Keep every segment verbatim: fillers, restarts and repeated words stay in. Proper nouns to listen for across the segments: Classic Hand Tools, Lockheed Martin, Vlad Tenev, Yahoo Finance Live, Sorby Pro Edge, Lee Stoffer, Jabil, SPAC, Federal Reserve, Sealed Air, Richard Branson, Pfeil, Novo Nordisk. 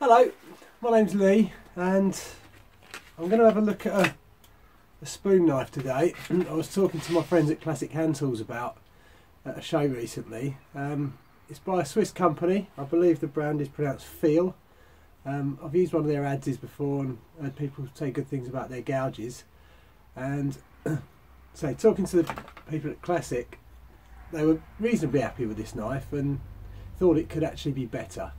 Hello, my name's Lee and I'm going to have a look at a, a spoon knife today. I was talking to my friends at Classic Hand Tools about at a show recently. Um, it's by a Swiss company. I believe the brand is pronounced Pfeil. Um, I've used one of their ads before and heard people say good things about their gouges. And so talking to the people at Classic, they were reasonably happy with this knife and thought it could actually be better.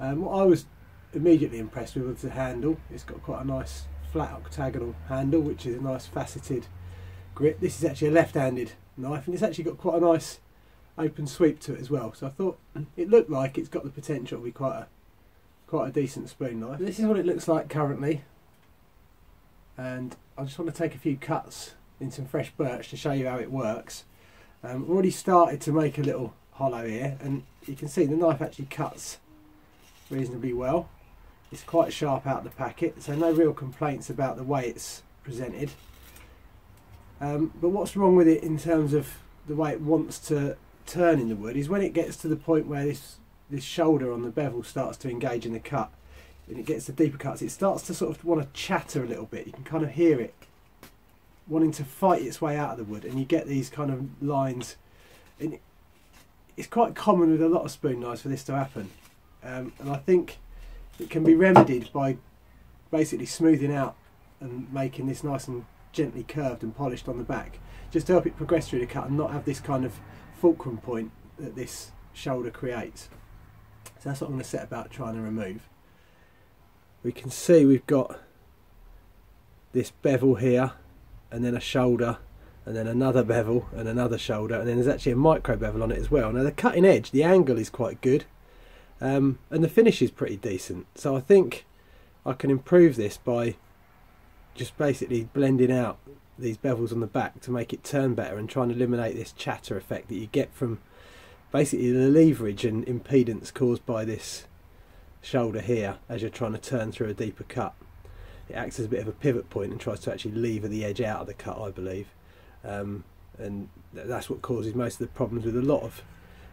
Um, what I was immediately impressed with was the handle. It's got quite a nice flat octagonal handle, which is a nice faceted grip. This is actually a left-handed knife and it's actually got quite a nice open sweep to it as well. So I thought it looked like it's got the potential to be quite a quite a decent spoon knife. This is what it looks like currently, and I just want to take a few cuts in some fresh birch to show you how it works. Um, I've already started to make a little hollow here, and you can see the knife actually cuts reasonably well. It's quite sharp out the packet, so no real complaints about the way it's presented. Um, but what's wrong with it in terms of the way it wants to turn in the wood is when it gets to the point where this this shoulder on the bevel starts to engage in the cut, and it gets the deeper cuts, it starts to sort of want to chatter a little bit. You can kind of hear it wanting to fight its way out of the wood, and you get these kind of lines. And it's quite common with a lot of spoon knives for this to happen. Um, and I think it can be remedied by basically smoothing out and making this nice and gently curved and polished on the back, just to help it progress through the cut and not have this kind of fulcrum point that this shoulder creates. So that's what I'm going to set about trying to remove. We can see we've got this bevel here, and then a shoulder, and then another bevel, and another shoulder, and then there's actually a micro bevel on it as well. Now the cutting edge, the angle is quite good. Um, and the finish is pretty decent, so I think I can improve this by just basically blending out these bevels on the back to make it turn better and try and eliminate this chatter effect that you get from basically the leverage and impedance caused by this shoulder here as you're trying to turn through a deeper cut. It acts as a bit of a pivot point and tries to actually lever the edge out of the cut, I believe, um, and that's what causes most of the problems with a lot of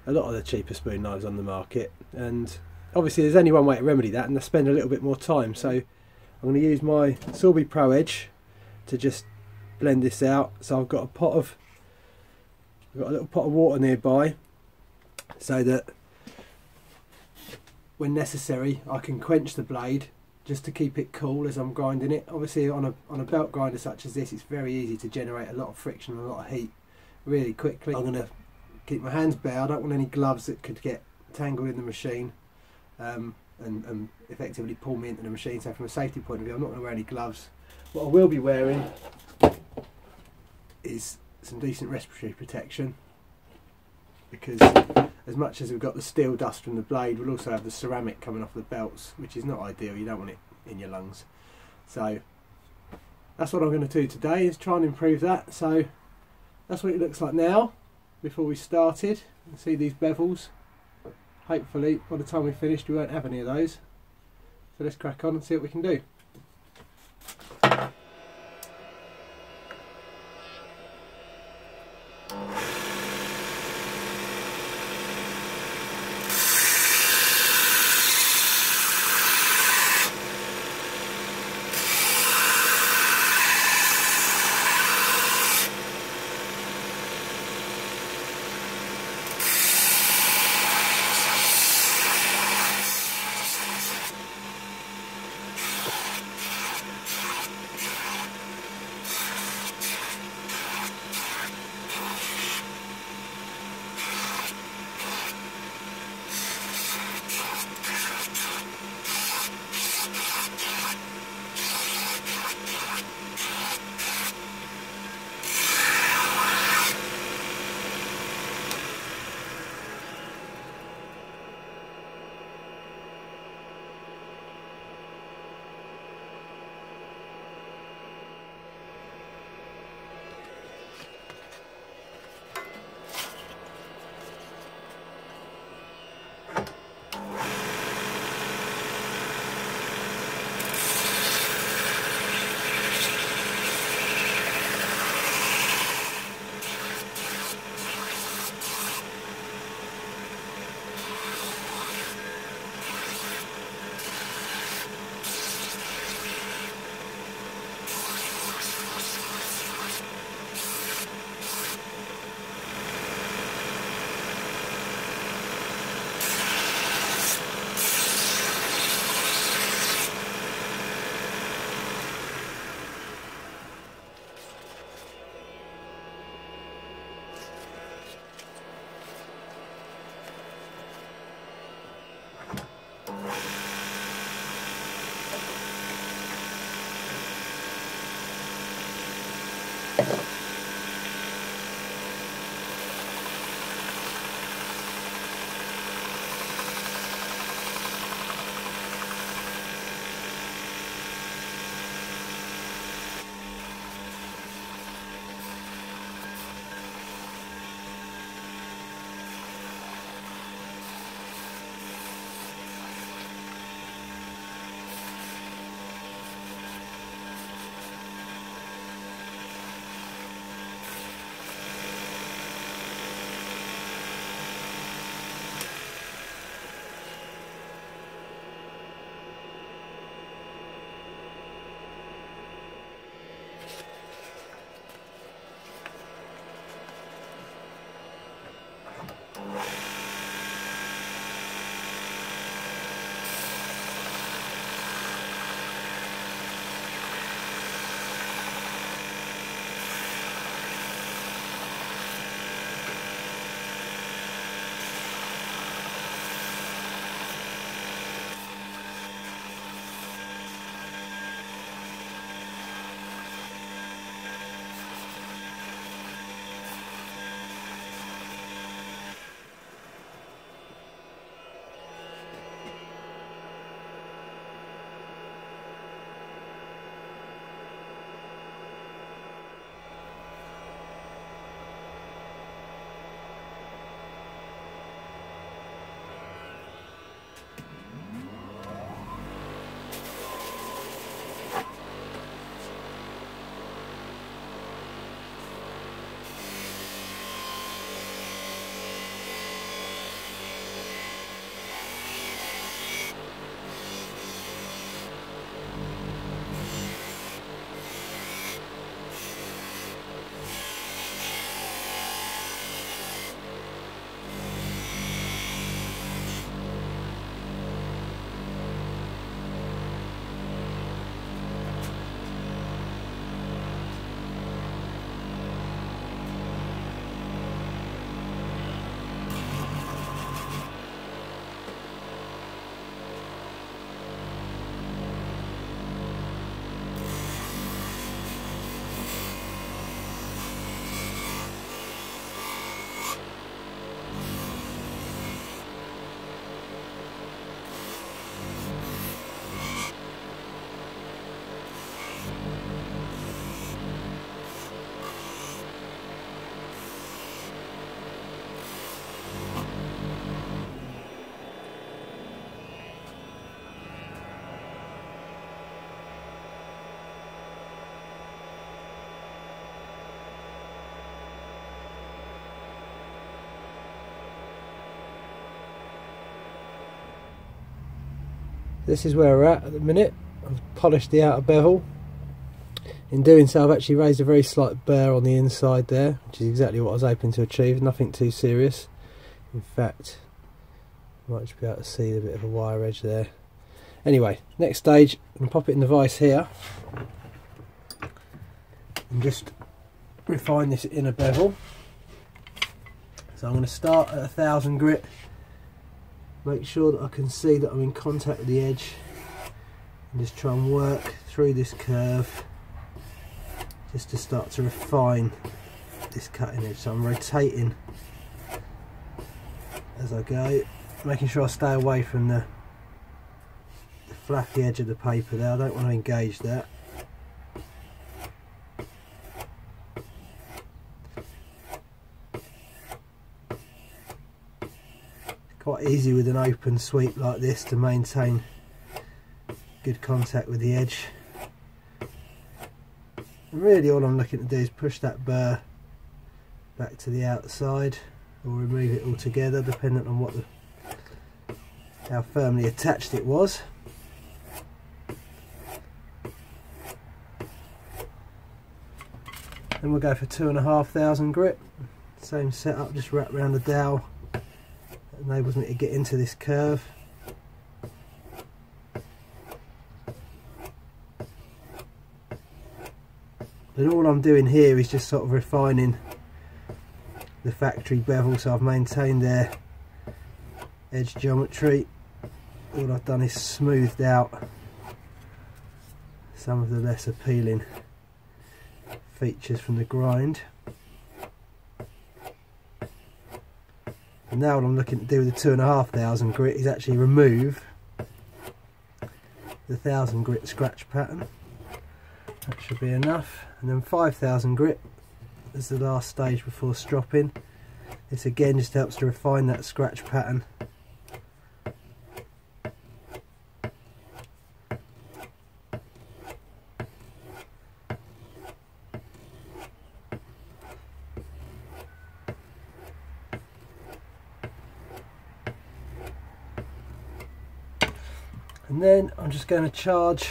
a lot of the cheaper spoon knives on the market. And obviously there's only one way to remedy that, and I spend a little bit more time, so I'm going to use my Sorby Pro Edge to just blend this out. So I've got a pot of I've got a little pot of water nearby, so that when necessary I can quench the blade just to keep it cool as I'm grinding it. Obviously on a, on a belt grinder such as this, it's very easy to generate a lot of friction and a lot of heat really quickly. I'm going to keep my hands bare. I don't want any gloves that could get tangled in the machine um, and, and effectively pull me into the machine. So from a safety point of view, I'm not going to wear any gloves. What I will be wearing is some decent respiratory protection, because as much as we've got the steel dust from the blade, we'll also have the ceramic coming off the belts, which is not ideal. You don't want it in your lungs. So that's what I'm going to do today, is try and improve that. So that's what it looks like now. Before we started, you can see these bevels. Hopefully by the time we finished we won't have any of those, so let's crack on and see what we can do. This is where we're at at the minute. I've polished the outer bevel. In doing so, I've actually raised a very slight burr on the inside there, which is exactly what I was hoping to achieve, nothing too serious. In fact, you might just be able to see a bit of a wire edge there. Anyway, next stage, I'm going to pop it in the vise here and just refine this inner bevel. So I'm going to start at a thousand grit. Make sure that I can see that I'm in contact with the edge and just try and work through this curve just to start to refine this cutting edge. So I'm rotating as I go, making sure I stay away from the, the flappy edge of the paper there. I don't want to engage that. Quite easy with an open sweep like this to maintain good contact with the edge. And really all I'm looking to do is push that burr back to the outside or remove it altogether, dependent on what the, how firmly attached it was. Then we'll go for two and a half thousand grit. Same setup, just wrap around the dowel. Enables me to get into this curve. And all I'm doing here is just sort of refining the factory bevel, so I've maintained their edge geometry. All I've done is smoothed out some of the less appealing features from the grind. And now what I'm looking to do with the two and a half thousand grit is actually remove the thousand grit scratch pattern. That should be enough. And then five thousand grit is the last stage before stropping. This again just helps to refine that scratch pattern. And then I'm just going to charge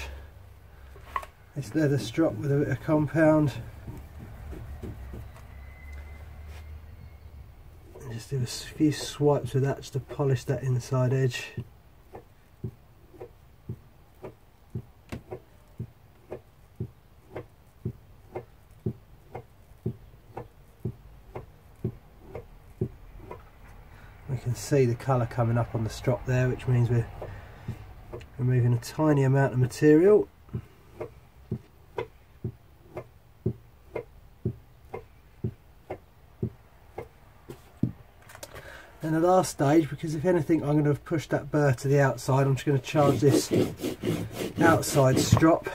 this leather strop with a bit of compound. And just do a few swipes with that just to polish that inside edge. We can see the colour coming up on the strop there, which means we're removing a tiny amount of material. And the last stage, because if anything I'm going to have pushed that burr to the outside, I'm just going to charge this outside strop.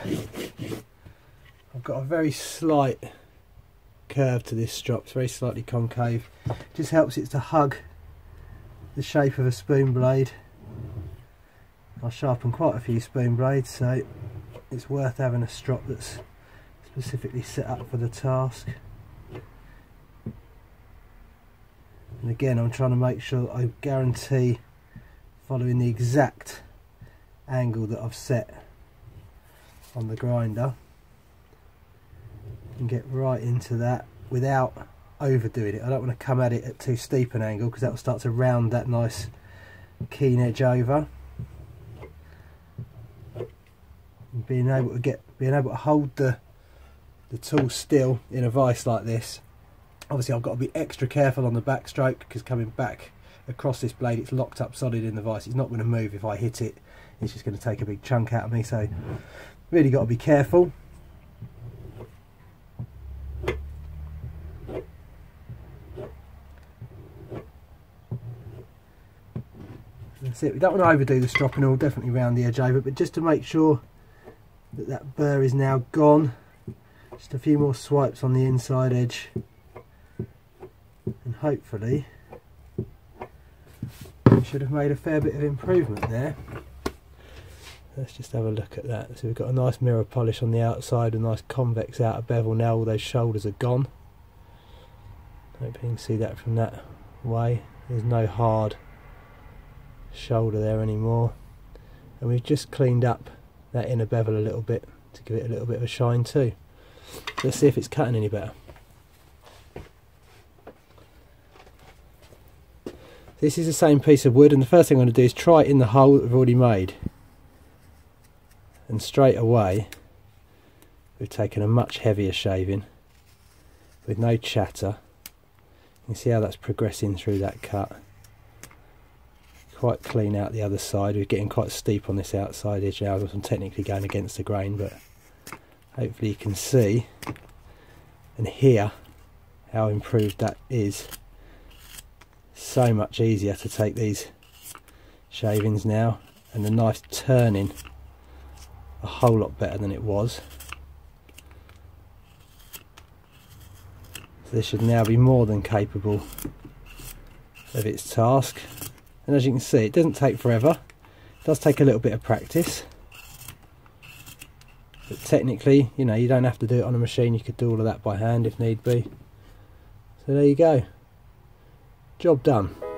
I've got a very slight curve to this strop, it's very slightly concave. It just helps it to hug the shape of a spoon blade. I sharpen quite a few spoon blades, so it's worth having a strop that's specifically set up for the task. And again, I'm trying to make sure I guarantee following the exact angle that I've set on the grinder and get right into that without overdoing it. I don't want to come at it at too steep an angle because that will start to round that nice keen edge over. Being able to get, being able to hold the the tool still in a vise like this. Obviously, I've got to be extra careful on the backstroke because coming back across this blade, it's locked up solid in the vise. It's not going to move if I hit it. It's just going to take a big chunk out of me. So, really got to be careful. That's it. We don't want to overdo the stropping. It'll definitely round the edge over, but just to make sure that that burr is now gone, just a few more swipes on the inside edge, and hopefully we should have made a fair bit of improvement there. Let's just have a look at that. So we've got a nice mirror polish on the outside, a nice convex outer bevel now, all those shoulders are gone. Hope you can see that from that way. There's no hard shoulder there anymore. And we've just cleaned up that inner bevel a little bit to give it a little bit of a shine too. Let's see if it's cutting any better. This is the same piece of wood, and the first thing I'm going to do is try it in the hole that we've already made. And straight away we've taken a much heavier shaving with no chatter. You can see how that's progressing through that cut. Quite clean out the other side. We're getting quite steep on this outside edge now, so I'm technically going against the grain, but hopefully you can see and hear how improved that is. So much easier to take these shavings now, and the knife's turning a whole lot better than it was. So this should now be more than capable of its task. And as you can see, it doesn't take forever. It does take a little bit of practice, but technically, you know, you don't have to do it on a machine. You could do all of that by hand if need be. So there you go, job done.